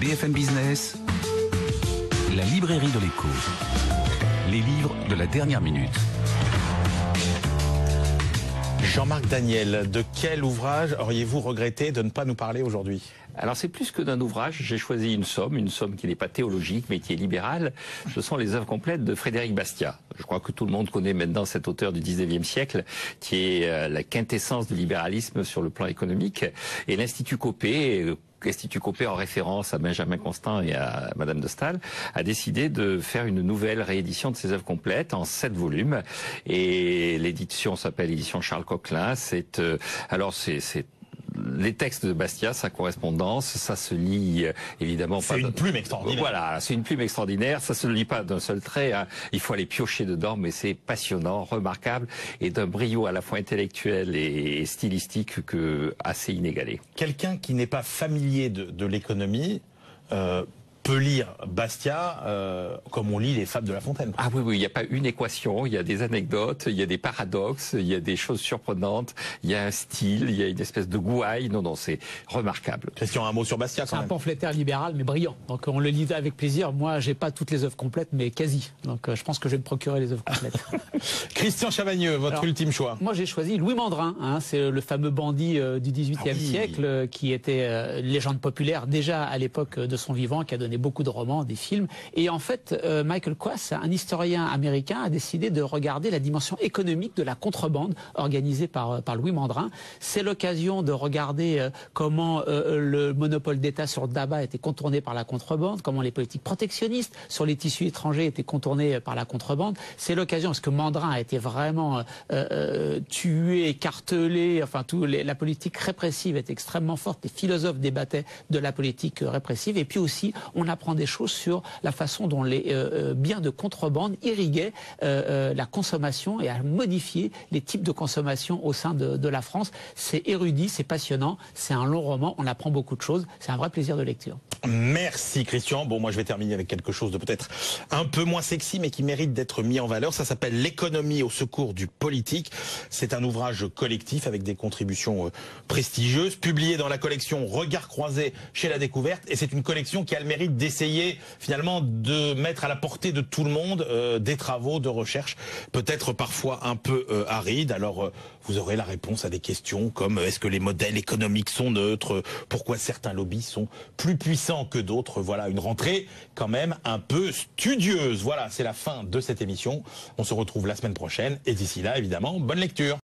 BFM Business, la librairie de l'écho, les livres de la dernière minute. Jean-Marc Daniel, de quel ouvrage auriez-vous regretté de ne pas nous parler aujourd'hui ? Alors c'est plus que d'un ouvrage, j'ai choisi une somme qui n'est pas théologique mais qui est libérale. Ce sont les œuvres complètes de Frédéric Bastiat. Je crois que tout le monde connaît maintenant cet auteur du 19e siècle qui est la quintessence du libéralisme sur le plan économique. Et l'Institut Coppet, en référence à Benjamin Constant et à Madame de Staël, a décidé de faire une nouvelle réédition de ses œuvres complètes en 7 volumes. Et l'édition s'appelle édition Charles Coquelin. C'est les textes de Bastiat, sa correspondance, ça se lit évidemment pas... C'est une plume extraordinaire. Voilà, c'est une plume extraordinaire, ça se lit pas d'un seul trait, hein. Il faut aller piocher dedans, mais c'est passionnant, remarquable, et d'un brio à la fois intellectuel et stylistique assez inégalé. Quelqu'un qui n'est pas familier de l'économie... peut lire Bastiat comme on lit les fables de La Fontaine. Ah oui, il n'y a pas une équation, il y a des anecdotes, il y a des paradoxes, il y a des choses surprenantes, il y a un style, il y a une espèce de gouaille. Non, c'est remarquable. Christian, un mot sur Bastiat quand même. C'est un pamphlétaire libéral, mais brillant. Donc on le lit avec plaisir. Moi, j'ai pas toutes les œuvres complètes, mais quasi. Donc je pense que je vais me procurer les œuvres complètes. Christian Chavagneux, votre ultime choix. Moi, j'ai choisi Louis Mandrin. Hein, c'est le fameux bandit du 18e siècle qui était légende populaire déjà à l'époque de son vivant, qui a donné beaucoup de romans, des films. Et en fait, Michael Coase, un historien américain, a décidé de regarder la dimension économique de la contrebande organisée par Louis Mandrin. C'est l'occasion de regarder comment le monopole d'État sur le tabac était contourné par la contrebande, comment les politiques protectionnistes sur les tissus étrangers étaient contournées par la contrebande. C'est l'occasion, parce que Mandrin a été vraiment tué, écartelé, enfin, la politique répressive est extrêmement forte. Les philosophes débattaient de la politique répressive. Et puis aussi, on apprend des choses sur la façon dont les biens de contrebande irriguaient la consommation et à modifier les types de consommation au sein de la France. C'est érudit, c'est passionnant, c'est un long roman, on apprend beaucoup de choses, c'est un vrai plaisir de lecture. Merci Christian. Bon, moi je vais terminer avec quelque chose de peut-être un peu moins sexy mais qui mérite d'être mis en valeur. Ça s'appelle L'économie au secours du politique. C'est un ouvrage collectif avec des contributions prestigieuses, publié dans la collection Regards croisés chez La Découverte, et c'est une collection qui a le mérite d'essayer finalement de mettre à la portée de tout le monde des travaux de recherche peut-être parfois un peu arides. Alors vous aurez la réponse à des questions comme est-ce que les modèles économiques sont neutres, pourquoi certains lobbies sont plus puissants que d'autres. Voilà, une rentrée quand même un peu studieuse. Voilà, c'est la fin de cette émission. On se retrouve la semaine prochaine et d'ici là évidemment, bonne lecture.